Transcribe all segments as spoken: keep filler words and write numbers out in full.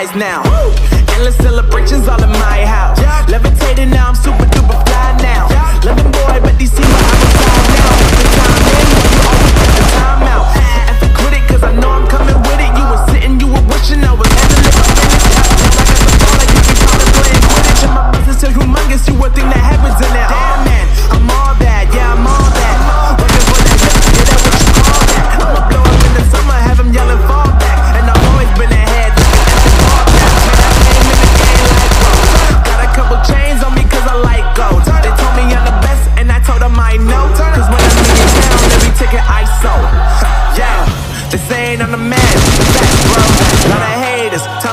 rise now. Woo! Endless celebrations all in my house. Yeah. Levitating now, I'm super duper fly now. Yeah. Love them boy, but they see my eyes fly now. The time in, you always get the time out. And the critic, cause I know I'm coming with it. You were sitting, you were wishing I was having it. Now I got the ball, like you can call it playing Quidditch. And my business is humongous, you would think that happens in that. Damn man, I'm all that, yeah, I'm all that. Working for that, yeah, that's what you call that. I'ma blow up in the summer, have them yelling fall back. And I've always been ahead. Chains on me cause I like gold. They told me I'm the best and I told them I know. Cause when I leave it down, every ticket I sold. Yeah, this ain't on the man, that's bro. Lot of haters, tell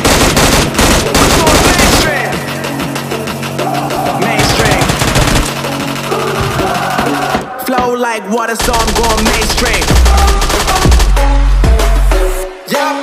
Yeah, I'm going mainstream. Flow like water, so I'm going mainstream. I'm going mainstream. Mainstream. Flow like water, so I'm going mainstream. Yeah.